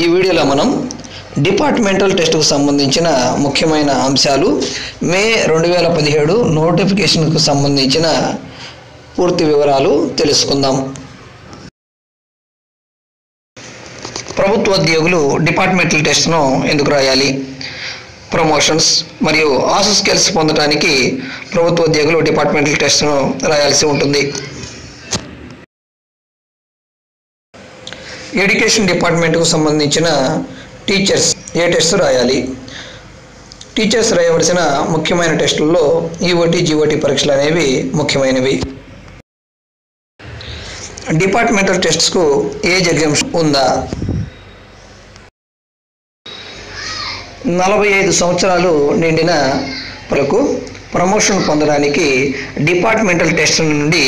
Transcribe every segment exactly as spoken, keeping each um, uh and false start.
ఈ వీడియోలో మనం డిపార్ట్మెంటల్ టెస్ట్ కు సంబంధించిన ముఖ్యమైన అంశాలు మే రెండు వేల పదిహేడు నోటిఫికేషన్ కు సంబంధించిన పూర్తి వివరాలు తెలుసుకుందాం. ప్రభుత్వ ఉద్యోగులు డిపార్ట్మెంటల్ టెస్ట్ ను ఎందుకు రాయాలి? ప్రమోషన్స్ మరియు ఆస్ స్కిల్స్ పొందడానికి ప్రభుత్వ ఉద్యోగులు డిపార్ట్మెంటల్ టెస్ట్ ను రాయాల్సి ఉంటుంది. ఎడ్యుకేషన్ డిపార్ట్మెంట్ కు సంబంధించిన టీచర్స్ ఏ టెస్ట్ రాయాలి? టీచర్స్ రాయవలసిన ముఖ్యమైన టెస్టుల్లో ఈఓటి జీఓటి పరీక్షలు అనేవి ముఖ్యమైనవి. డిపార్ట్మెంటల్ టెస్ట్స్ కు ఏజ్ ఎగ్జామ్షన్ ఉందా? నలభై ఐదు సంవత్సరాలు నిండిన వరకు ప్రమోషన్ పొందడానికి డిపార్ట్మెంటల్ టెస్ట్ నుండి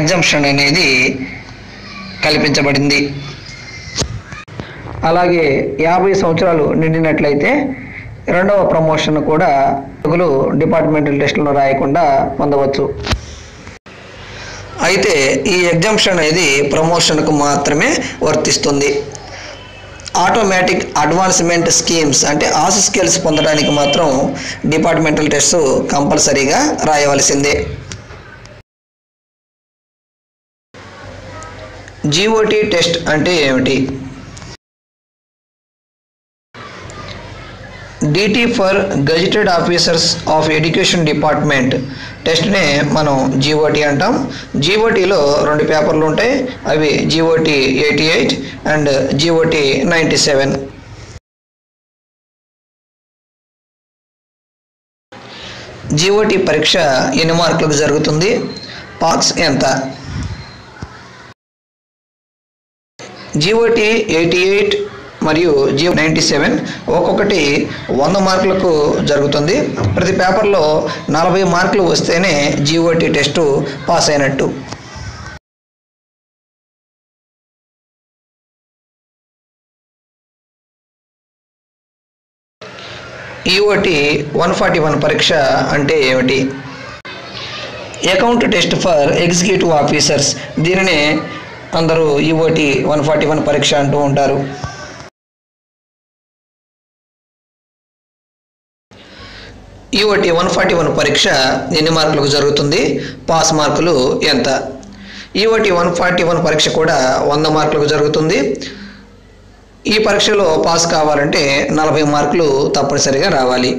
ఎగ్జామ్షన్ అనేది కల్పించబడింది. అలాగే యాభై సంవత్సరాలు నిండినట్లయితే రెండవ ప్రమోషన్ కూడా ఉద్యోగులు డిపార్ట్మెంటల్ టెస్టులను రాయకుండా పొందవచ్చు. అయితే ఈ ఎగ్జామ్షన్ అనేది ప్రమోషన్కు మాత్రమే వర్తిస్తుంది. ఆటోమేటిక్ అడ్వాన్స్మెంట్ స్కీమ్స్ అంటే ఆస్ స్కిల్స్ పొందడానికి మాత్రం డిపార్ట్మెంటల్ టెస్ట్ కంపల్సరీగా రాయవలసిందే. జీఓటీ టెస్ట్ అంటే ఏమిటి? DT for gazetted officers of education department టెస్ట్నే మనం జీఓటీ అంటాం. జీఓటీలో రెండు పేపర్లు ఉంటాయి. అవి GOT eighty eight and GOT ninety seven. GOT పరీక్ష ఎన్ని మార్కులకు జరుగుతుంది? పార్క్స్ ఎంత? జీఓటీ ఎయిటీ ఎయిట్ మరియు జియో నైంటీ సెవెన్ ఒక్కొక్కటి వంద మార్కులకు జరుగుతుంది. ప్రతి పేపర్లో నలభై మార్కులు వస్తేనే జీఓటీ టెస్టు పాస్ అయినట్టు. ఈఓటీ వన్ ఫార్టీ వన్ పరీక్ష అంటే ఏమిటి? Account test for executive officers. దీనినే అందరూ ఈఓటీ వన్ ఫార్టీ వన్ పరీక్ష అంటూ ఉంటారు. ఈఓటీ వన్ ఫార్టీ వన్ పరీక్ష ఎన్ని మార్కులకు జరుగుతుంది? పాస్ మార్కులు ఎంత? ఈఓటీ వన్ ఫార్టీ వన్ పరీక్ష కూడా వంద మార్కులకు జరుగుతుంది. ఈ పరీక్షలో పాస్ కావాలంటే నలభై మార్కులు తప్పనిసరిగా రావాలి.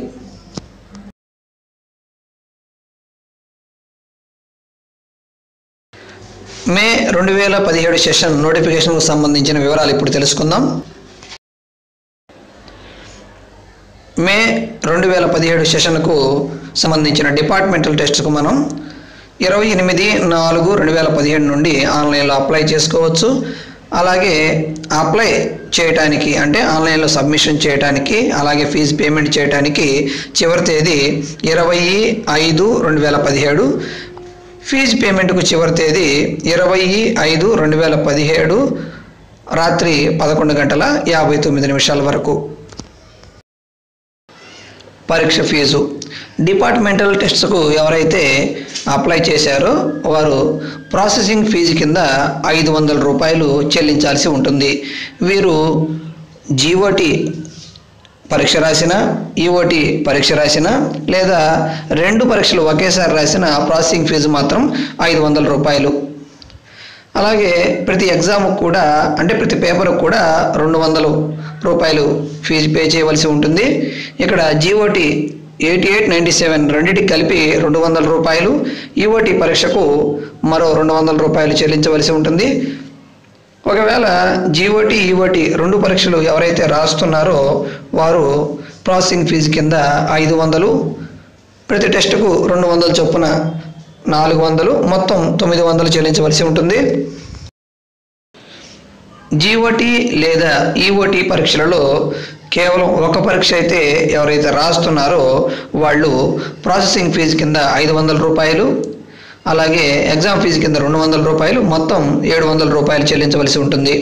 మే రెండు వేల పదిహేడు సెషన్ నోటిఫికేషన్కు సంబంధించిన వివరాలు ఇప్పుడు తెలుసుకుందాం. మే రెండు వేల పదిహేడు సెషన్కు సంబంధించిన డిపార్ట్మెంటల్ టెస్ట్కు మనం ఇరవై ఎనిమిది నాలుగు రెండు వేల పదిహేడు నుండి ఆన్లైన్లో అప్లై చేసుకోవచ్చు. అలాగే అప్లై చేయటానికి అంటే ఆన్లైన్లో సబ్మిషన్ చేయటానికి అలాగే ఫీజు పేమెంట్ చేయటానికి చివరి తేదీ ఇరవై ఐదు రెండు వేల పదిహేడు. ఫీజు పేమెంట్కు చివరి తేదీ ఇరవై ఐదు రెండు వేల పదిహేడు రాత్రి పదకొండు గంటల యాభై తొమ్మిది నిమిషాల వరకు. పరీక్ష ఫీజు. డిపార్ట్మెంటల్ టెస్ట్కు ఎవరైతే అప్లై చేశారో వారు ప్రాసెసింగ్ ఫీజు కింద ఐదు వందల రూపాయలు చెల్లించాల్సి ఉంటుంది. వీరు జీఓటీ పరీక్ష రాసిన, ఈఓటీ పరీక్ష రాసిన లేదా రెండు పరీక్షలు ఒకేసారి రాసిన ప్రాసెసింగ్ ఫీజు మాత్రం ఐదు వందల రూపాయలు. అలాగే ప్రతి ఎగ్జామ్కు కూడా అంటే ప్రతి పేపర్కు కూడా రెండు వందల రూపాయలు ఫీజు పే చేయవలసి ఉంటుంది. ఇక్కడ GOT eighty eight ninety seven రెండింటికి కలిపి రెండు వందల రూపాయలు, ఈఓటీ పరీక్షకు మరో రెండు వందల రూపాయలు చెల్లించవలసి ఉంటుంది. ఒకవేళ జీఓటీ ఈఓటీ రెండు పరీక్షలు ఎవరైతే రాస్తున్నారో వారు ప్రాసెసింగ్ ఫీజు కింద ఐదు వందలు, ప్రతి టెస్టుకు రెండు వందల చొప్పున నాలుగు వందలు, మొత్తం తొమ్మిది వందలు చెల్లించవలసి ఉంటుంది. జీఓటీ లేదా ఈఓటీ పరీక్షలలో కేవలం ఒక పరీక్ష అయితే ఎవరైతే రాస్తున్నారో వాళ్ళు ప్రాసెసింగ్ ఫీజు కింద ఐదు వందల రూపాయలు, అలాగే ఎగ్జామ్ ఫీజు కింద రెండు వందల రూపాయలు, మొత్తం ఏడు వందల రూపాయలు చెల్లించవలసి ఉంటుంది.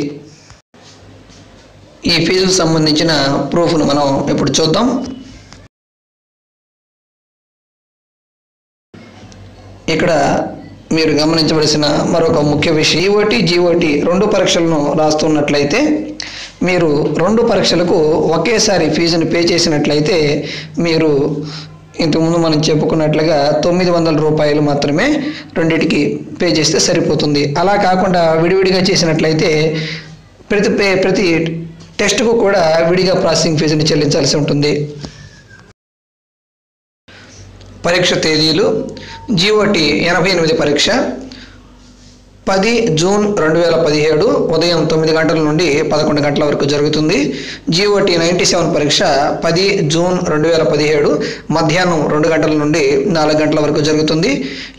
ఈ ఫీజుకు సంబంధించిన ప్రూఫ్ను మనం ఇప్పుడు చూద్దాం. ఇక్కడ మీరు గమనించవలసిన మరొక ముఖ్య విషయం, ఈఓటీ జీఓటీ రెండు పరీక్షలను రాస్తున్నట్లయితే మీరు రెండు పరీక్షలకు ఒకేసారి ఫీజును పే చేసినట్లయితే మీరు ఇంతకుముందు మనం చెప్పుకున్నట్లుగా తొమ్మిది వందల రూపాయలు మాత్రమే రెండిటికి పే చేస్తే సరిపోతుంది. అలా కాకుండా విడివిడిగా చేసినట్లయితే ప్రతి ప్రతి టెస్ట్కు కూడా విడిగా ప్రాసెసింగ్ ఫీజుని చెల్లించాల్సి ఉంటుంది. పరీక్ష తేదీలు: జిఓటి ఎనభై ఎనిమిది పరీక్ష పది జూన్ రెండు వేల పదిహేడు ఉదయం తొమ్మిది గంటల నుండి పదకొండు గంటల వరకు జరుగుతుంది. జిఓటి నైంటీ సెవెన్ పరీక్ష పది జూన్ రెండు వేల పదిహేడు మధ్యాహ్నం రెండు గంటల నుండి నాలుగు గంటల వరకు జరుగుతుంది.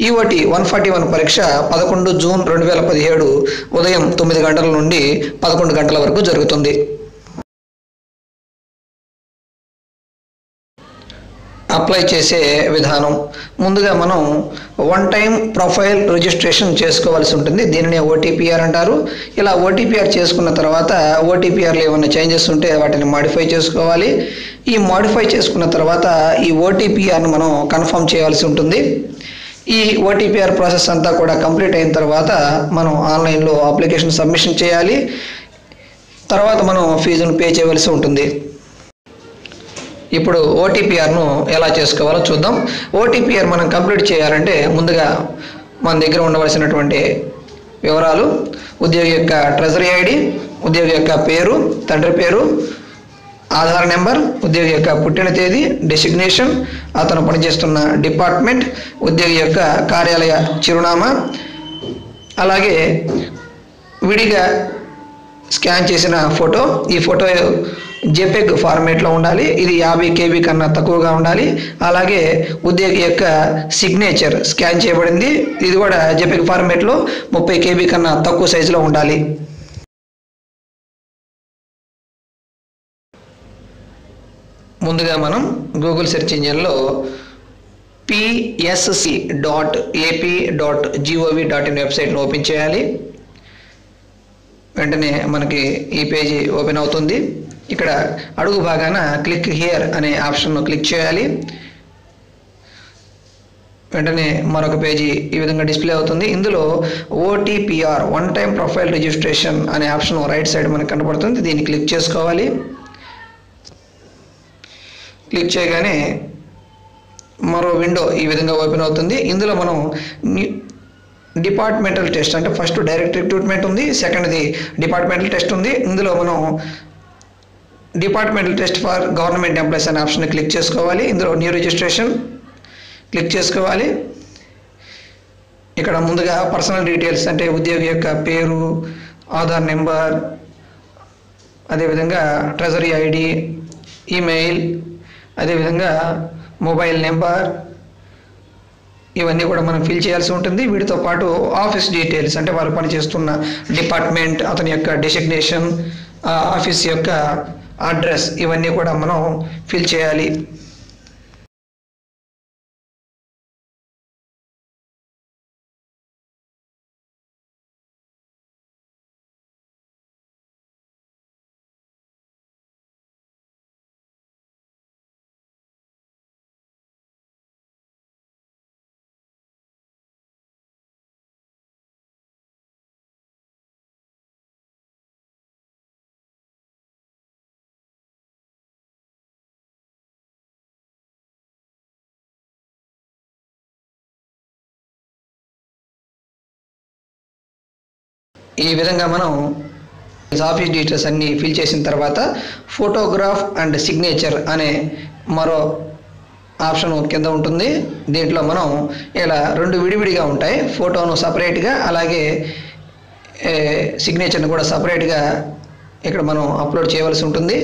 ఈఓటి వన్ ఫార్టీ వన్ పరీక్ష పదకొండు జూన్ రెండు వేల పదిహేడు ఉదయం తొమ్మిది గంటల నుండి పదకొండు గంటల వరకు జరుగుతుంది. అప్లై చేసే విధానం: ముందుగా మనం వన్ టైం ప్రొఫైల్ రిజిస్ట్రేషన్ చేసుకోవాల్సి ఉంటుంది, దీనినే ఓటీపీఆర్ అంటారు. ఇలా ఓటీపీఆర్ చేసుకున్న తర్వాత ఓటీపీఆర్లో ఏమైనా చేంజెస్ ఉంటే వాటిని మాడిఫై చేసుకోవాలి. ఈ మాడిఫై చేసుకున్న తర్వాత ఈ ఓటీపీఆర్ని మనం కన్ఫర్మ్ చేయాల్సి ఉంటుంది. ఈ ఓటీపీఆర్ ప్రాసెస్ అంతా కూడా కంప్లీట్ అయిన తర్వాత మనం ఆన్లైన్లో అప్లికేషన్ సబ్మిషన్ చేయాలి. తర్వాత మనం ఫీజును పే చేయవలసి ఉంటుంది. ఇప్పుడు ఓటీపీఆర్ను ఎలా చేసుకోవాలో చూద్దాం. ఓటీపీఆర్ మనం కంప్లీట్ చేయాలంటే ముందుగా మన దగ్గర ఉండవలసినటువంటి వివరాలు: ఉద్యోగి యొక్క ట్రెజరీ ఐడి, ఉద్యోగి యొక్క పేరు, తండ్రి పేరు, ఆధార్ నెంబర్, ఉద్యోగి యొక్క పుట్టిన తేదీ, డెసిగ్నేషన్, అతను పనిచేస్తున్న డిపార్ట్మెంట్, ఉద్యోగి యొక్క కార్యాలయ చిరునామా, అలాగే విడిగా స్కాన్ చేసిన ఫోటో. ఈ ఫోటో జెపెగ్ ఫార్మేట్లో ఉండాలి, ఇది యాభై కేబీ కన్నా తక్కువగా ఉండాలి. అలాగే ఉద్యోగి యొక్క సిగ్నేచర్ స్కాన్ చేయబడింది, ఇది కూడా జెపెగ్ ఫార్మేట్లో ముప్పై కేబీ కన్నా తక్కువ సైజులో ఉండాలి. ముందుగా మనం గూగుల్ సెర్చ్ ఇంజిన్లో PSC dot AP dot GOV dot in వెబ్సైట్ను ఓపెన్ చేయాలి. వెంటనే మనకి ఈ పేజీ ఓపెన్ అవుతుంది. ఇక్కడ అడుగు భాగాన క్లిక్ హియర్ అనే ఆప్షన్ను క్లిక్ చేయాలి. వెంటనే మరొక పేజీ ఈ విధంగా డిస్ప్లే అవుతుంది. ఇందులో OTPR one time profile registration అనే ఆప్షన్ రైట్ సైడ్ మనకు కనపడుతుంది, దీన్ని క్లిక్ చేసుకోవాలి. క్లిక్ చేయగానే మరో విండో ఈ విధంగా ఓపెన్ అవుతుంది. ఇందులో మనం డిపార్ట్మెంటల్ టెస్ట్ అంటే ఫస్ట్ డైరెక్ట్ రిక్రూట్మెంట్ ఉంది, సెకండ్ది డిపార్ట్మెంటల్ టెస్ట్ ఉంది. ఇందులో మనం departmental test for government employees అనే ఆప్షన్ క్లిక్ చేసుకోవాలి. ఇందులో న్యూ రిజిస్ట్రేషన్ క్లిక్ చేసుకోవాలి. ఇక్కడ ముందుగా పర్సనల్ డీటెయిల్స్ అంటే ఉద్యోగి యొక్క పేరు, ఆధార్ నెంబర్, అదేవిధంగా ట్రెజరీ ఐడి, ఈమెయిల్, అదేవిధంగా మొబైల్ నెంబర్, ఇవన్నీ కూడా మనం ఫిల్ చేయాల్సి ఉంటుంది. వీటితో పాటు ఆఫీస్ డీటెయిల్స్ అంటే వారు పనిచేస్తున్న డిపార్ట్మెంట్, అతని యొక్క డెసిగ్నేషన్, ఆఫీస్ యొక్క అడ్రస్, ఇవన్నీ కూడా మనం ఫిల్ చేయాలి. ఈ విధంగా మనం ఆఫీస్ డీటెయిల్స్ అన్నీ ఫిల్ చేసిన తర్వాత ఫోటోగ్రాఫ్ అండ్ సిగ్నేచర్ అనే మరో ఆప్షన్ కింద ఉంటుంది. దీంట్లో మనం ఇలా రెండు విడివిడిగా ఉంటాయి, ఫోటోను సపరేట్గా అలాగే సిగ్నేచర్ను కూడా సపరేట్గా ఇక్కడ మనం అప్లోడ్ చేయవలసి ఉంటుంది.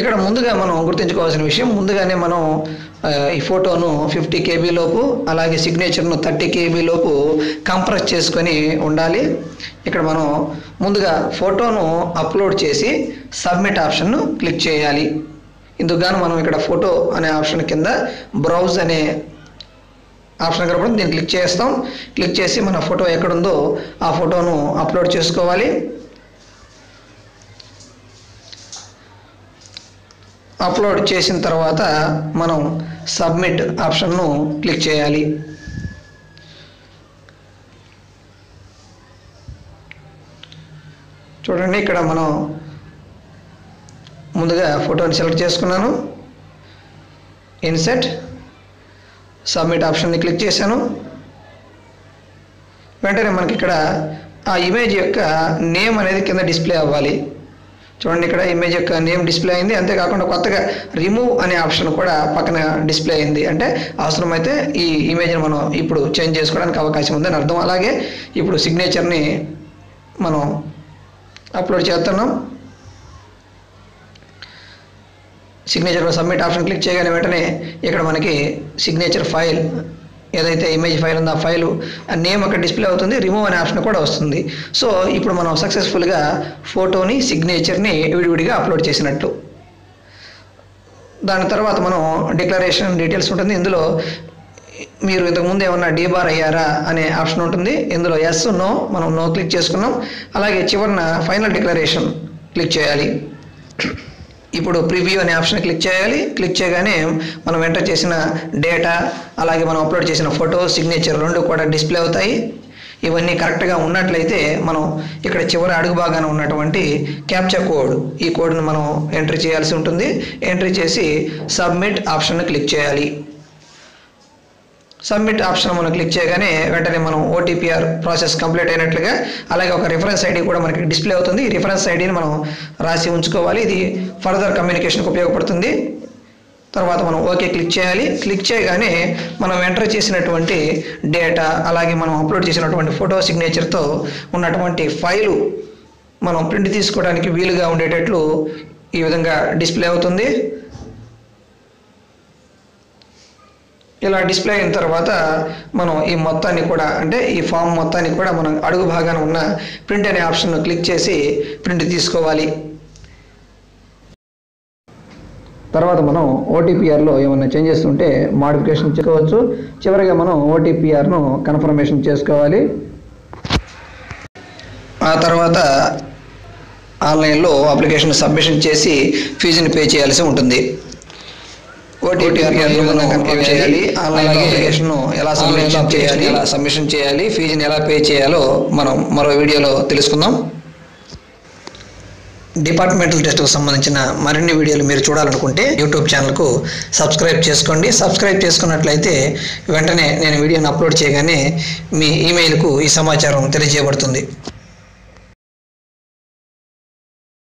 ఇక్కడ ముందుగా మనం గుర్తుంచుకోవాల్సిన విషయం, ముందుగానే మనం ఈ ఫోటోను ఫిఫ్టీ కేబీ లోపు అలాగే సిగ్నేచర్ను థర్టీ కేబీ లోపు కంప్రెస్ చేసుకొని ఉండాలి. ఇక్కడ మనం ముందుగా ఫోటోను అప్లోడ్ చేసి సబ్మిట్ ఆప్షన్ను క్లిక్ చేయాలి. ఇందుకుగాను మనం ఇక్కడ ఫోటో అనే ఆప్షన్ కింద బ్రౌజ్ అనే ఆప్షన్ కనపడుతుంది, దీన్ని క్లిక్ చేస్తాం. క్లిక్ చేసి మన ఫోటో ఎక్కడుందో ఆ ఫోటోను అప్లోడ్ చేసుకోవాలి. అప్లోడ్ చేసిన తర్వాత మనం సబ్మిట్ ఆప్షన్ను క్లిక్ చేయాలి. చూడండి, ఇక్కడ మనం ముందుగా ఫోటోని సెలెక్ట్ చేసుకున్నాను, ఇన్సర్ట్, సబ్మిట్ ఆప్షన్ని క్లిక్ చేశాను. వెంటనే మనకి ఇక్కడ ఆ ఇమేజ్ యొక్క నేమ్ అనేది కింద డిస్ప్లే అవ్వాలి. చూడండి, ఇక్కడ ఇమేజ్ యొక్క నేమ్ డిస్ప్లే అయింది. అంతేకాకుండా కొత్తగా రిమూవ్ అనే ఆప్షన్ కూడా పక్కన డిస్ప్లే అయింది. అంటే అవసరమైతే ఈ ఇమేజ్ని మనం ఇప్పుడు చేంజ్ చేసుకోవడానికి అవకాశం ఉందని అర్థం. అలాగే ఇప్పుడు సిగ్నేచర్ని మనం అప్లోడ్ చేస్తున్నాం. సిగ్నేచర్లో సబ్మిట్ ఆప్షన్ క్లిక్ చేయగానే వెంటనే ఇక్కడ మనకి సిగ్నేచర్ ఫైల్ ఏదైతే ఇమేజ్ ఫైల్ ఉందో ఆ ఫైలు నేమ్ అక్కడ డిస్ప్లే అవుతుంది, రిమూవ్ అనే ఆప్షన్ కూడా వస్తుంది. సో ఇప్పుడు మనం సక్సెస్ఫుల్గా ఫోటోని, సిగ్నేచర్ని విడివిడిగా అప్లోడ్ చేసినట్లు. దాని తర్వాత మనం డిక్లరేషన్ డీటెయిల్స్ ఉంటుంది. ఇందులో మీరు ఇంతకుముందు ఏమన్నా డీబార్ అయ్యారా అనే ఆప్షన్ ఉంటుంది. ఇందులో ఎస్, నో, మనం నో క్లిక్ చేసుకున్నాం. అలాగే చివరిన ఫైనల్ డిక్లరేషన్ క్లిక్ చేయాలి. ఇప్పుడు ప్రివ్యూ అనే ఆప్షన్ క్లిక్ చేయాలి. క్లిక్ చేయగానే మనం ఎంటర్ చేసిన డేటా, అలాగే మనం అప్లోడ్ చేసిన ఫోటో, సిగ్నేచర్ రెండు కూడా డిస్ప్లే అవుతాయి. ఇవన్నీ కరెక్ట్గా ఉన్నట్లయితే మనం ఇక్కడ చివరి అడుగు భాగాన ఉన్నటువంటి క్యాప్చా కోడ్, ఈ కోడ్ను మనం ఎంట్రీ చేయాల్సి ఉంటుంది. ఎంట్రీ చేసి సబ్మిట్ ఆప్షన్ను క్లిక్ చేయాలి. సబ్మిట్ ఆప్షన్ మనం క్లిక్ చేయగానే వెంటనే మనం ఓటీపీఆర్ ప్రాసెస్ కంప్లీట్ అయినట్లుగా, అలాగే ఒక రిఫరెన్స్ ఐడి కూడా మనకి డిస్ప్లే అవుతుంది. ఈ రిఫరెన్స్ ఐడిని మనం రాసి ఉంచుకోవాలి. ఇది ఫర్దర్ కమ్యూనికేషన్కి ఉపయోగపడుతుంది. తర్వాత మనం ఓకే క్లిక్ చేయాలి. క్లిక్ చేయగానే మనం ఎంటర్ చేసినటువంటి డేటా, అలాగే మనం అప్లోడ్ చేసినటువంటి ఫోటో, సిగ్నేచర్తో ఉన్నటువంటి ఫైలు మనం ప్రింట్ తీసుకోవడానికి వీలుగా ఉండేటట్లు ఈ విధంగా డిస్ప్లే అవుతుంది. ఇలా డిస్ప్లే అయిన తర్వాత మనం ఈ మొత్తాన్ని కూడా, అంటే ఈ ఫామ్ మొత్తాన్ని కూడా మనం అడుగు భాగాన ఉన్న ప్రింట్ అనే ఆప్షన్ను క్లిక్ చేసి ప్రింట్ తీసుకోవాలి. తర్వాత మనం ఓటీపీఆర్లో ఏమైనా చేంజెస్ ఉంటే మాడిఫికేషన్ చేసుకోవచ్చు. చివరిగా మనం ఓటీపీఆర్ను కన్ఫర్మేషన్ చేసుకోవాలి. ఆ తర్వాత ఆన్లైన్లో అప్లికేషన్ సబ్మిషన్ చేసి ఫీజుని పే చేయాల్సి ఉంటుంది. సబ్మిషన్ చేయాలి, ఫీజుని ఎలా పే చేయాలో మనం మరో వీడియోలో తెలుసుకుందాం. డిపార్ట్మెంటల్ టెస్ట్కు సంబంధించిన మరిన్ని వీడియోలు మీరు చూడాలనుకుంటే యూట్యూబ్ ఛానల్కు సబ్స్క్రైబ్ చేసుకోండి. సబ్స్క్రైబ్ చేసుకున్నట్లయితే వెంటనే నేను వీడియోని అప్లోడ్ చేయగానే మీ ఇమెయిల్కు ఈ సమాచారం తెలియజేయబడుతుంది.